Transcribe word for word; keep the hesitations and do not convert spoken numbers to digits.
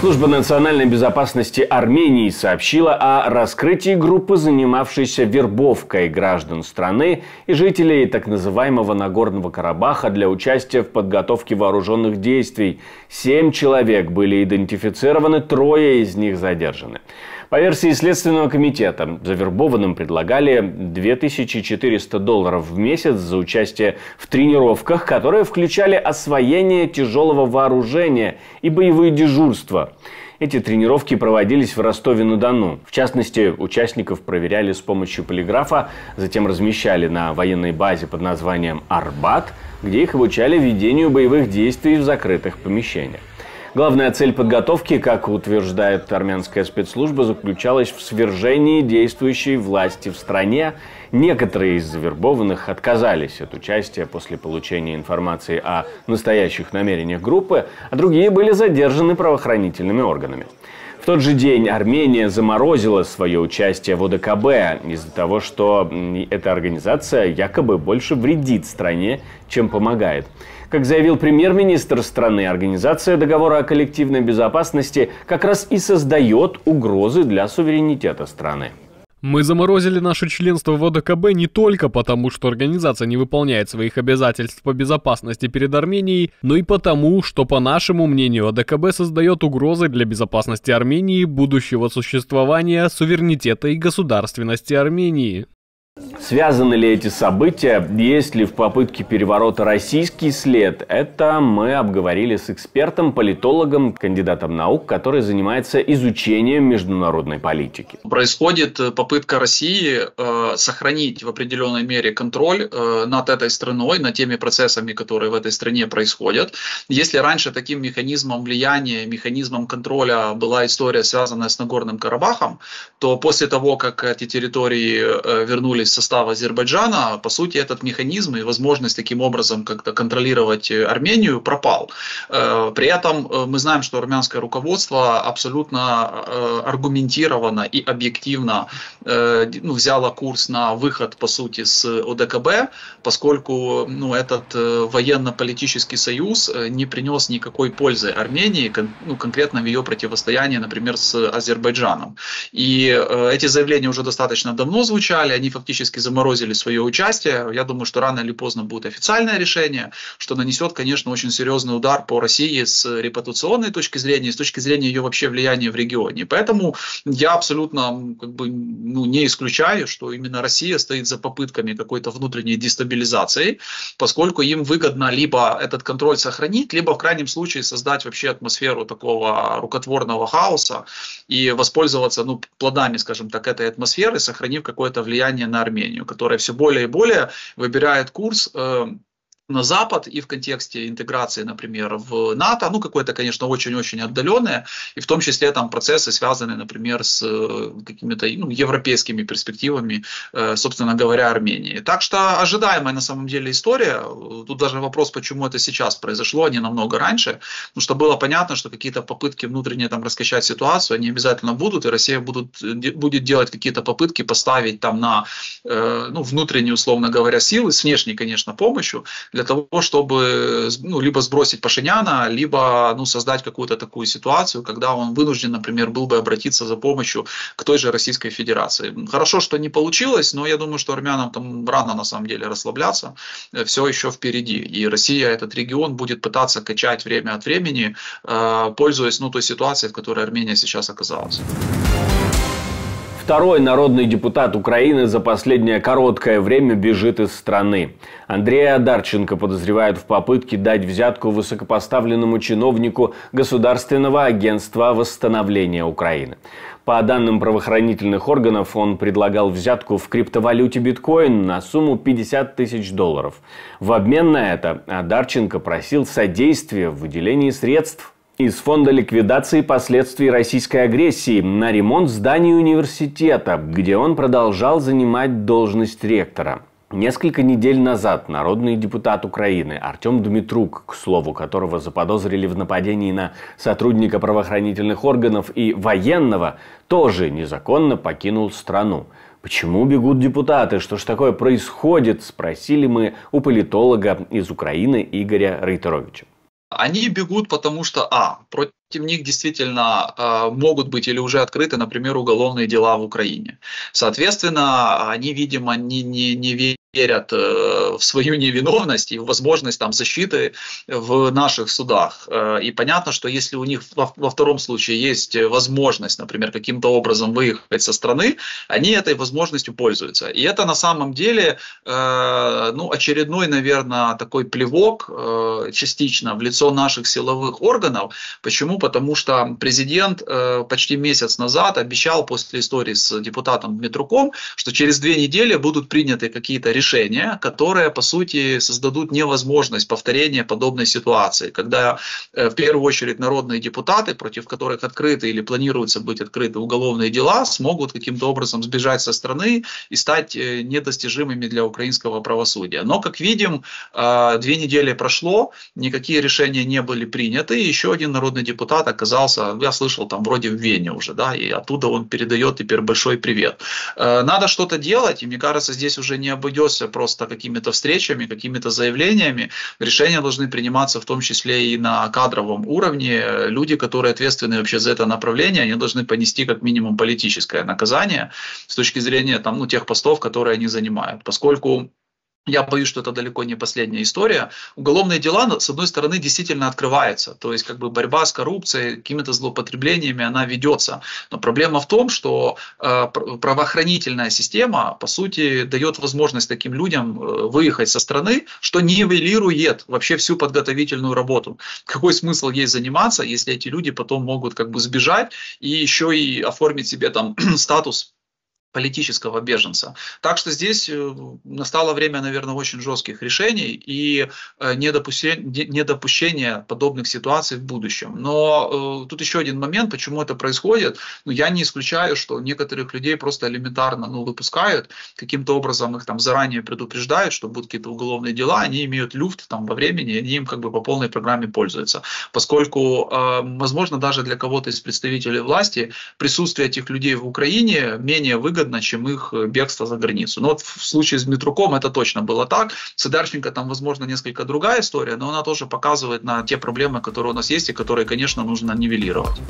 Служба национальной безопасности Армении сообщила о раскрытии группы, занимавшейся вербовкой граждан страны и жителей так называемого Нагорного Карабаха для участия в подготовке вооруженных действий. Семь человек были идентифицированы, трое из них задержаны. По версии Следственного комитета, завербованным предлагали две тысячи четыреста долларов в месяц за участие в тренировках, которые включали освоение тяжелого вооружения и боевые дежурства. Эти тренировки проводились в Ростове-на-Дону. В частности, участников проверяли с помощью полиграфа, затем размещали на военной базе под названием «Арбат», где их обучали ведению боевых действий в закрытых помещениях. Главная цель подготовки, как утверждает армянская спецслужба, заключалась в свержении действующей власти в стране. Некоторые из завербованных отказались от участия после получения информации о настоящих намерениях группы, а другие были задержаны правоохранительными органами. В тот же день Армения заморозила свое участие в О Д К Б из-за того, что эта организация якобы больше вредит стране, чем помогает. Как заявил премьер-министр страны, организация договора о коллективной безопасности как раз и создает угрозы для суверенитета страны. Мы заморозили наше членство в О Д К Б не только потому, что организация не выполняет своих обязательств по безопасности перед Арменией, но и потому, что, по нашему мнению, О Д К Б создает угрозы для безопасности Армении, будущего существования, суверенитета и государственности Армении. Связаны ли эти события, есть ли в попытке переворота российский след, это мы обговорили с экспертом, политологом, кандидатом наук, который занимается изучением международной политики. Происходит попытка России э, сохранить в определенной мере контроль э, над этой страной, над теми процессами, которые в этой стране происходят. Если раньше таким механизмом влияния, механизмом контроля была история, связанная с Нагорным Карабахом, то после того, как эти территории э, вернулись в состав Азербайджана, по сути, этот механизм и возможность таким образом как-то контролировать Армению пропал. При этом мы знаем, что армянское руководство абсолютно аргументированно и объективно ну, взяло курс на выход, по сути, с О Д К Б, поскольку ну, этот военно-политический союз не принес никакой пользы Армении, ну, конкретно в ее противостоянии, например, с Азербайджаном. И эти заявления уже достаточно давно звучали, они фактически заморозили свое участие. Я думаю, что рано или поздно будет официальное решение, что нанесет, конечно, очень серьезный удар по России с репутационной точки зрения, с точки зрения ее вообще влияния в регионе. Поэтому я абсолютно как бы, ну, не исключаю, что именно Россия стоит за попытками какой-то внутренней дестабилизации, поскольку им выгодно либо этот контроль сохранить, либо в крайнем случае создать вообще атмосферу такого рукотворного хаоса и воспользоваться ну, плодами, скажем так, этой атмосферы, сохранив какое-то влияние на Армению, которая все более и более выбирает курс э, на Запад и в контексте интеграции, например, в НАТО, ну какое-то, конечно, очень-очень отдаленное, и в том числе там процессы связаны, например, с э, какими-то ну, европейскими перспективами, э, собственно говоря, Армении. Так что ожидаемая на самом деле история, тут даже вопрос, почему это сейчас произошло, а не намного раньше, потому что было понятно, что какие-то попытки внутренне там раскачать ситуацию, они обязательно будут, и Россия будут, будет делать какие-то попытки поставить там на э, ну, внутренние, условно говоря, силы, с внешней, конечно, помощью, для того, чтобы ну, либо сбросить Пашиняна, либо ну, создать какую-то такую ситуацию, когда он вынужден, например, был бы обратиться за помощью к той же Российской Федерации. Хорошо, что не получилось, но я думаю, что армянам там рано на самом деле расслабляться, все еще впереди. И Россия этот регион будет пытаться качать время от времени, пользуясь ну, той ситуацией, в которой Армения сейчас оказалась. Второй народный депутат Украины за последнее короткое время бежит из страны. Андрея Одарченко подозревают в попытке дать взятку высокопоставленному чиновнику Государственного агентства восстановления Украины. По данным правоохранительных органов, он предлагал взятку в криптовалюте биткоин на сумму пятьдесят тысяч долларов. В обмен на это Одарченко просил содействия в выделении средств из фонда ликвидации последствий российской агрессии на ремонт здания университета, где он продолжал занимать должность ректора. Несколько недель назад народный депутат Украины Артем Дмитрук, к слову, которого заподозрили в нападении на сотрудника правоохранительных органов и военного, тоже незаконно покинул страну. «Почему бегут депутаты? Что ж такое происходит?» – спросили мы у политолога из Украины Игоря Рейтеровича. Они бегут, потому что, а, против них действительно э, могут быть или уже открыты, например, уголовные дела в Украине. Соответственно, они, видимо, не, не, не верят э, в свою невиновность и в возможность там, защиты в наших судах. Э, и понятно, что если у них во, во втором случае есть возможность, например, каким-то образом выехать со страны, они этой возможностью пользуются. И это на самом деле э, ну, очередной, наверное, такой плевок э, частично в лицо наших силовых органов. Почему? Потому что президент э, почти месяц назад обещал после истории с депутатом Дмитруком, что через две недели будут приняты какие-то решения, которые, по сути, создадут невозможность повторения подобной ситуации, когда э, в первую очередь народные депутаты, против которых открыты или планируются быть открыты уголовные дела, смогут каким-то образом сбежать со страны и стать э, недостижимыми для украинского правосудия. Но, как видим, э, две недели прошло, никакие решения не были приняты, и еще один народный депутат оказался, я слышал, там вроде в Вене уже, да, и оттуда он передает теперь большой привет. Надо что-то делать, и мне кажется, здесь уже не обойдешься просто какими-то встречами, какими-то заявлениями. Решения должны приниматься в том числе и на кадровом уровне. Люди, которые ответственны вообще за это направление, они должны понести как минимум политическое наказание с точки зрения там, ну, тех постов, которые они занимают, поскольку я боюсь, что это далеко не последняя история. Уголовные дела, с одной стороны, действительно открываются. То есть, как бы борьба с коррупцией, какими-то злоупотреблениями, она ведется. Но проблема в том, что э, правоохранительная система, по сути, дает возможность таким людям выехать со страны, что нивелирует вообще всю подготовительную работу. Какой смысл ей заниматься, если эти люди потом могут как бы сбежать и еще и оформить себе там статус политического беженца. Так что здесь настало время, наверное, очень жестких решений и недопущения, недопущения подобных ситуаций в будущем. Но э, тут еще один момент, почему это происходит. Ну, я не исключаю, что некоторых людей просто элементарно ну, выпускают, каким-то образом их там заранее предупреждают, что будут какие-то уголовные дела, они имеют люфт там, во времени, они им как бы по полной программе пользуются. Поскольку, э, возможно, даже для кого-то из представителей власти присутствие этих людей в Украине менее выгодно, чем их бегство за границу. Но вот в случае с Дмитруком это точно было так. С Одарченко там, возможно, несколько другая история, но она тоже показывает на те проблемы, которые у нас есть и которые, конечно, нужно нивелировать.